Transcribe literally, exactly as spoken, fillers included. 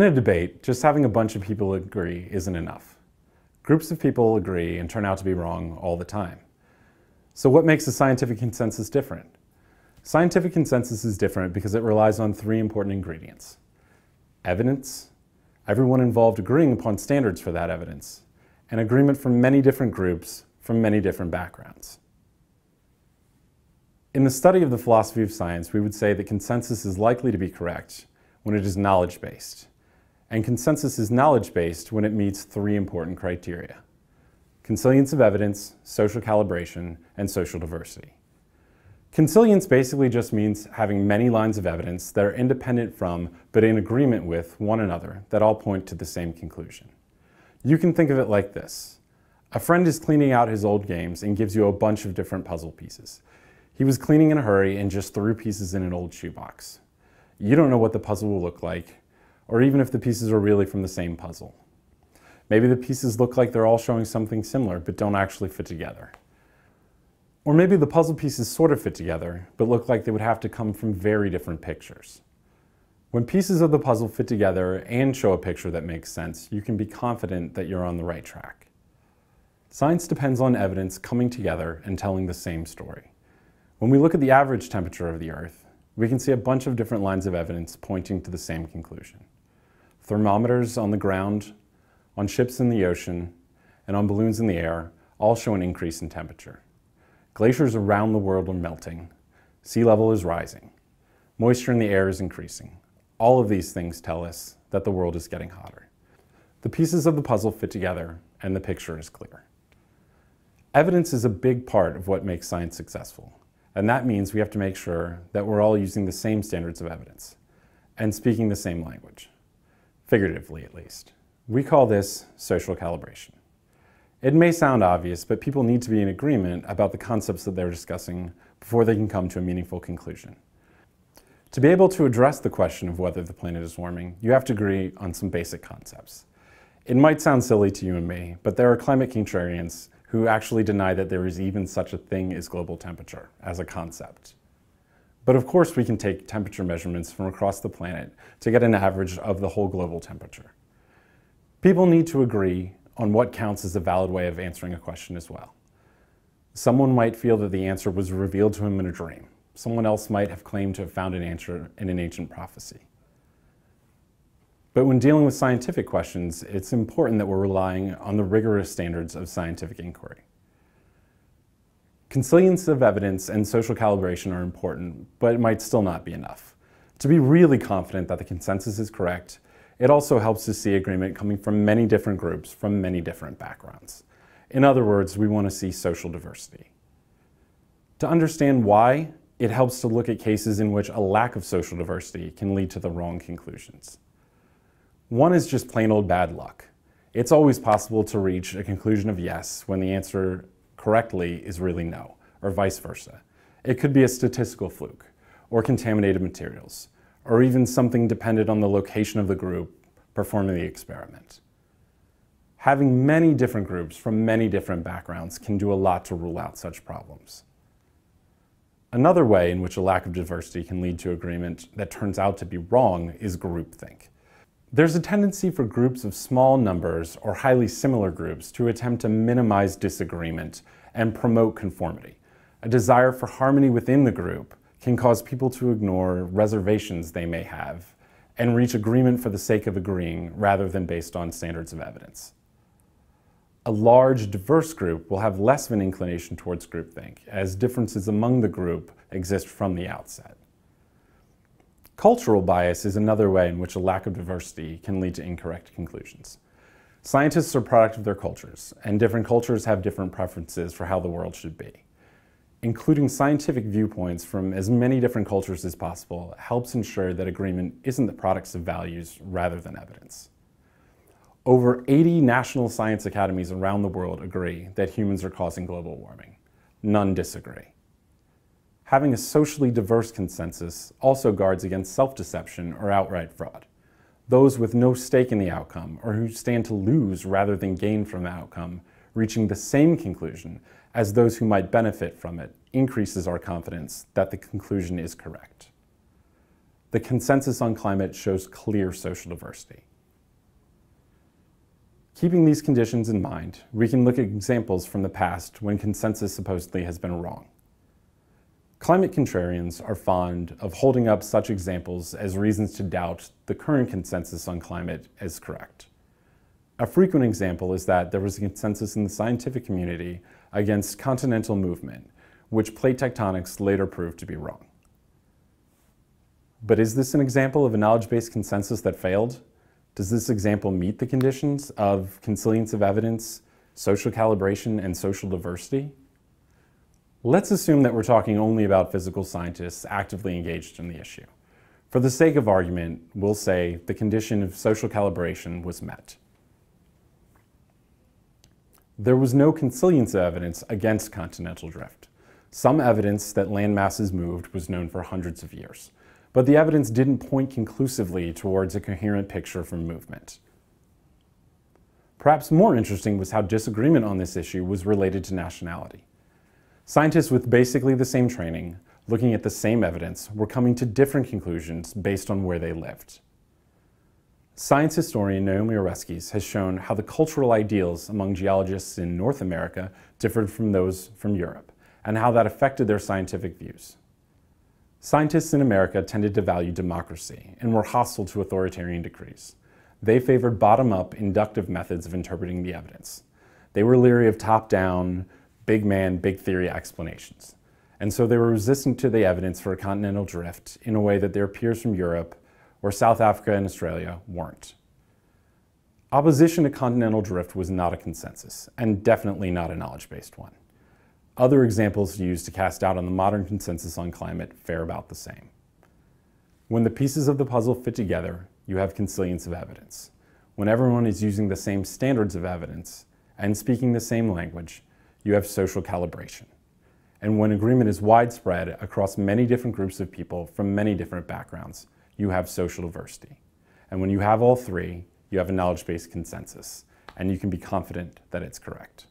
In a debate, just having a bunch of people agree isn't enough. Groups of people agree and turn out to be wrong all the time. So what makes a scientific consensus different? Scientific consensus is different because it relies on three important ingredients. Evidence, everyone involved agreeing upon standards for that evidence, and agreement from many different groups from many different backgrounds. In the study of the philosophy of science, we would say that consensus is likely to be correct when it is knowledge-based. And consensus is knowledge-based when it meets three important criteria: consilience of evidence, social calibration, and social diversity. Consilience basically just means having many lines of evidence that are independent from, but in agreement with, one another that all point to the same conclusion. You can think of it like this. A friend is cleaning out his old games and gives you a bunch of different puzzle pieces. He was cleaning in a hurry and just threw pieces in an old shoebox. You don't know what the puzzle will look like, or even if the pieces are really from the same puzzle. Maybe the pieces look like they're all showing something similar, but don't actually fit together. Or maybe the puzzle pieces sort of fit together, but look like they would have to come from very different pictures. When pieces of the puzzle fit together and show a picture that makes sense, you can be confident that you're on the right track. Science depends on evidence coming together and telling the same story. When we look at the average temperature of the Earth, we can see a bunch of different lines of evidence pointing to the same conclusion. Thermometers on the ground, on ships in the ocean, and on balloons in the air all show an increase in temperature. Glaciers around the world are melting. Sea level is rising. Moisture in the air is increasing. All of these things tell us that the world is getting hotter. The pieces of the puzzle fit together, and the picture is clear. Evidence is a big part of what makes science successful, and that means we have to make sure that we're all using the same standards of evidence and speaking the same language, figuratively at least. We call this social calibration. It may sound obvious, but people need to be in agreement about the concepts that they're discussing before they can come to a meaningful conclusion. To be able to address the question of whether the planet is warming, you have to agree on some basic concepts. It might sound silly to you and me, but there are climate contrarians who actually deny that there is even such a thing as global temperature as a concept. But of course we can take temperature measurements from across the planet to get an average of the whole global temperature. People need to agree on what counts as a valid way of answering a question as well. Someone might feel that the answer was revealed to him in a dream. Someone else might have claimed to have found an answer in an ancient prophecy. But when dealing with scientific questions, it's important that we're relying on the rigorous standards of scientific inquiry. Consilience of evidence and social calibration are important, but it might still not be enough. To be really confident that the consensus is correct, it also helps to see agreement coming from many different groups from many different backgrounds. In other words, we want to see social diversity. To understand why, it helps to look at cases in which a lack of social diversity can lead to the wrong conclusions. One is just plain old bad luck. It's always possible to reach a conclusion of yes when the answer correctly is really no, or vice versa. It could be a statistical fluke, or contaminated materials, or even something dependent on the location of the group performing the experiment. Having many different groups from many different backgrounds can do a lot to rule out such problems. Another way in which a lack of diversity can lead to agreement that turns out to be wrong is groupthink. There's a tendency for groups of small numbers or highly similar groups to attempt to minimize disagreement and promote conformity. A desire for harmony within the group can cause people to ignore reservations they may have and reach agreement for the sake of agreeing rather than based on standards of evidence. A large, diverse group will have less of an inclination towards groupthink, as differences among the group exist from the outset. Cultural bias is another way in which a lack of diversity can lead to incorrect conclusions. Scientists are a product of their cultures, and different cultures have different preferences for how the world should be. Including scientific viewpoints from as many different cultures as possible helps ensure that agreement isn't the products of values rather than evidence. Over eighty national science academies around the world agree that humans are causing global warming. None disagree. Having a socially diverse consensus also guards against self-deception or outright fraud. Those with no stake in the outcome, or who stand to lose rather than gain from the outcome, reaching the same conclusion as those who might benefit from it increases our confidence that the conclusion is correct. The consensus on climate shows clear social diversity. Keeping these conditions in mind, we can look at examples from the past when consensus supposedly has been wrong. Climate contrarians are fond of holding up such examples as reasons to doubt the current consensus on climate as correct. A frequent example is that there was a consensus in the scientific community against continental movement, which plate tectonics later proved to be wrong. But is this an example of a knowledge-based consensus that failed? Does this example meet the conditions of consilience of evidence, social calibration, and social diversity? Let's assume that we're talking only about physical scientists actively engaged in the issue. For the sake of argument, we'll say the condition of social calibration was met. There was no consilience of evidence against continental drift. Some evidence that land masses moved was known for hundreds of years, but the evidence didn't point conclusively towards a coherent picture from movement. Perhaps more interesting was how disagreement on this issue was related to nationality. Scientists with basically the same training, looking at the same evidence, were coming to different conclusions based on where they lived. Science historian Naomi Oreskes has shown how the cultural ideals among geologists in North America differed from those from Europe, and how that affected their scientific views. Scientists in America tended to value democracy and were hostile to authoritarian decrees. They favored bottom-up, inductive methods of interpreting the evidence. They were leery of top-down, big man, big theory explanations. And so they were resistant to the evidence for a continental drift in a way that their peers from Europe or South Africa and Australia weren't. Opposition to continental drift was not a consensus, and definitely not a knowledge-based one. Other examples used to cast doubt on the modern consensus on climate fare about the same. When the pieces of the puzzle fit together, you have consilience of evidence. When everyone is using the same standards of evidence and speaking the same language, you have social calibration. And when agreement is widespread across many different groups of people from many different backgrounds, you have social diversity. And when you have all three, you have a knowledge-based consensus, and you can be confident that it's correct.